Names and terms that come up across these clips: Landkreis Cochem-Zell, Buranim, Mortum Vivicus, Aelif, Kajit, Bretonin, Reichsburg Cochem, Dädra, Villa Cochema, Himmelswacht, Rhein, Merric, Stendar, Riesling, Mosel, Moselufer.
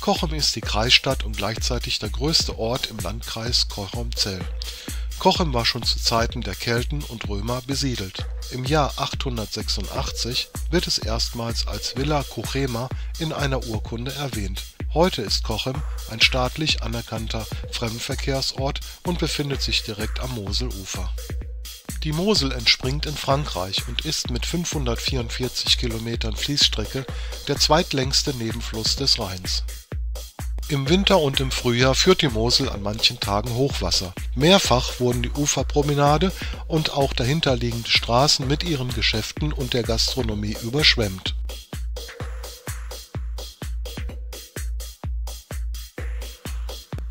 Cochem ist die Kreisstadt und gleichzeitig der größte Ort im Landkreis Cochem-Zell. Cochem war schon zu Zeiten der Kelten und Römer besiedelt. Im Jahr 886 wird es erstmals als Villa Cochema in einer Urkunde erwähnt. Heute ist Cochem ein staatlich anerkannter Fremdenverkehrsort und befindet sich direkt am Moselufer. Die Mosel entspringt in Frankreich und ist mit 544 Kilometern Fließstrecke der zweitlängste Nebenfluss des Rheins. Im Winter und im Frühjahr führt die Mosel an manchen Tagen Hochwasser. Mehrfach wurden die Uferpromenade und auch dahinterliegende Straßen mit ihren Geschäften und der Gastronomie überschwemmt.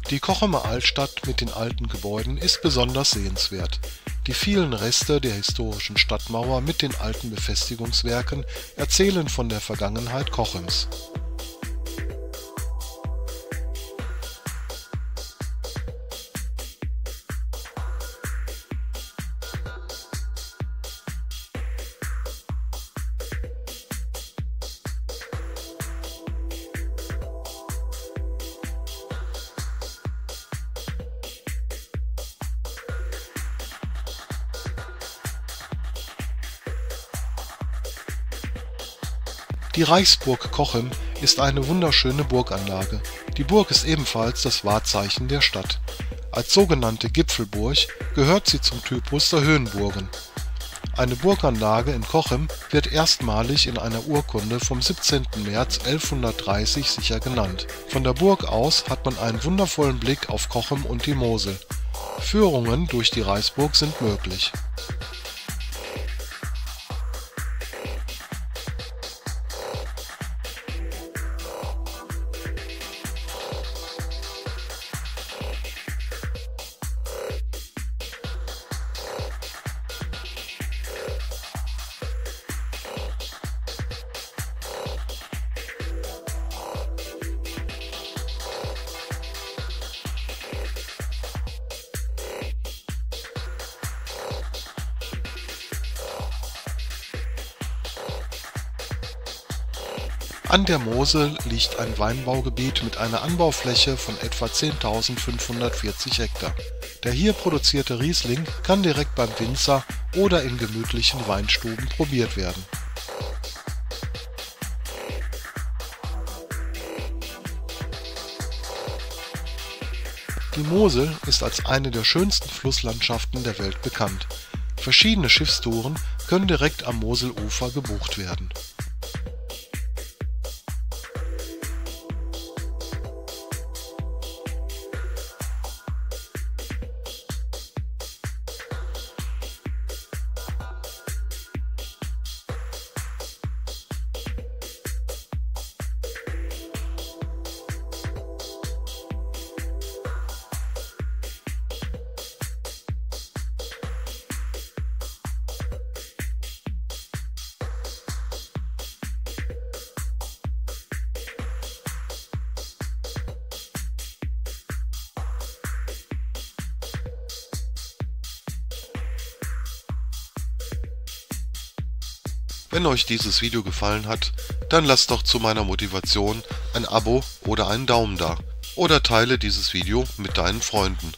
Die Cochemer Altstadt mit den alten Gebäuden ist besonders sehenswert. Die vielen Reste der historischen Stadtmauer mit den alten Befestigungswerken erzählen von der Vergangenheit Cochems. Die Reichsburg Cochem ist eine wunderschöne Burganlage. Die Burg ist ebenfalls das Wahrzeichen der Stadt. Als sogenannte Gipfelburg gehört sie zum Typus der Höhenburgen. Eine Burganlage in Cochem wird erstmalig in einer Urkunde vom 17. März 1130 sicher genannt. Von der Burg aus hat man einen wundervollen Blick auf Cochem und die Mosel. Führungen durch die Reichsburg sind möglich. An der Mosel liegt ein Weinbaugebiet mit einer Anbaufläche von etwa 10.540 Hektar. Der hier produzierte Riesling kann direkt beim Winzer oder in gemütlichen Weinstuben probiert werden. Die Mosel ist als eine der schönsten Flusslandschaften der Welt bekannt. Verschiedene Schiffstouren können direkt am Moselufer gebucht werden. Wenn euch dieses Video gefallen hat, dann lasst doch zu meiner Motivation ein Abo oder einen Daumen da oder teile dieses Video mit deinen Freunden.